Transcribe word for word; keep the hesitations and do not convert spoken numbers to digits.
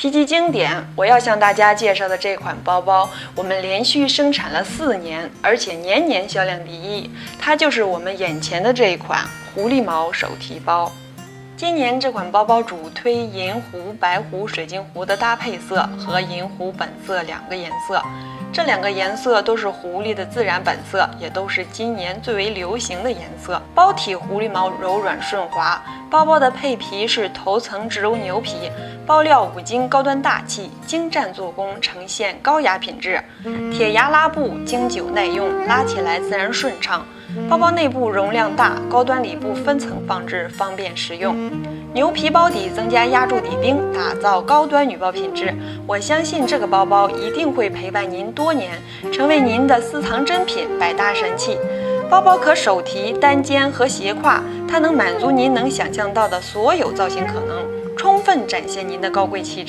提及经典，我要向大家介绍的这款包包，我们连续生产了四年，而且年年销量第一。它就是我们眼前的这一款狐狸毛手提包。今年这款包包主推银狐、白狐、水晶狐的搭配色和银狐本色两个颜色，这两个颜色都是狐狸的自然本色，也都是今年最为流行的颜色。包体狐狸毛柔软顺滑，包包的配皮是头层植鞣牛皮，包料五金高端大气，精湛做工呈现高雅品质。铁牙拉布经久耐用，拉起来自然顺畅。包包内部容量大，高端里布分层放置，方便实用。牛皮包底增加压铸底钉，打造高端女包品质。我相信这个包包一定会陪伴您多年，成为您的私藏珍品，百搭神器。包包可手提、单肩和斜挎，它能满足您能想象到的所有造型可能，充分展现您的高贵气质。